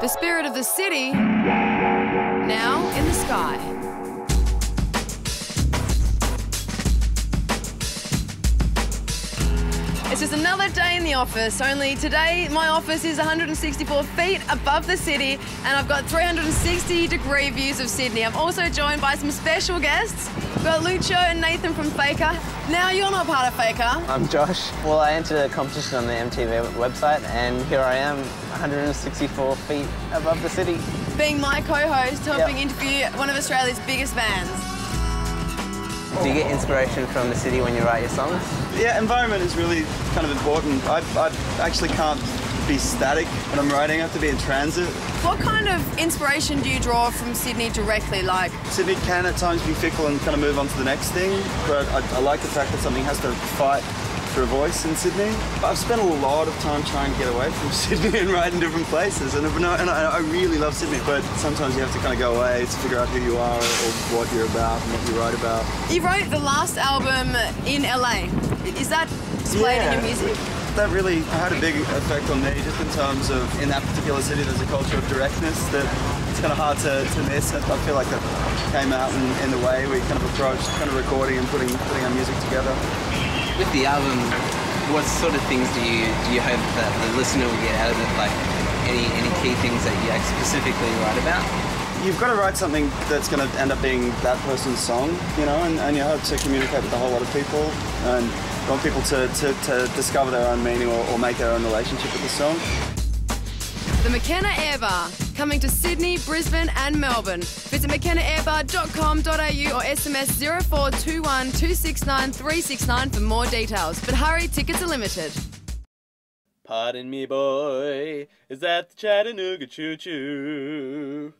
The spirit of the city, now in the sky. It's just another day in the office, only today my office is 164 feet above the city and I've got 360-degree views of Sydney. I'm also joined by some special guests. We've got Lucio and Nathan from Faker. Now, you're not part of Faker. I'm Josh. Well, I entered a competition on the MTV website and here I am, 164 feet above the city. Being my co-host, helping interview one of Australia's biggest bands. Do you get inspiration from the city when you write your songs? Yeah, environment is really kind of important. I actually can't be static when I'm writing. I have to be in transit. What kind of inspiration do you draw from Sydney directly? Like, Sydney can at times be fickle and kind of move on to the next thing, but I like the fact that something has to fight for a voice in Sydney. I've spent a lot of time trying to get away from Sydney and write in different places, and I really love Sydney, but sometimes you have to kind of go away to figure out who you are or what you're about and what you write about. You wrote the last album in LA. Is that displayed in your music? That really had a big effect on me, just in terms of, in that particular city, there's a culture of directness that it's kind of hard to miss. I feel like that came out in the way we kind of approached kind of recording and putting our music together. With the album, what sort of things do you hope that the listener will get out of it? Like, any key things that you specifically write about? You've got to write something that's going to end up being that person's song, you know, and you have to communicate with a whole lot of people and want people to discover their own meaning or make their own relationship with the song. The McKenna Airbar, coming to Sydney, Brisbane and Melbourne. Visit mckennaairbar.com.au or SMS 0421 269 369 for more details. But hurry, tickets are limited. Pardon me, boy, is that the Chattanooga choo-choo?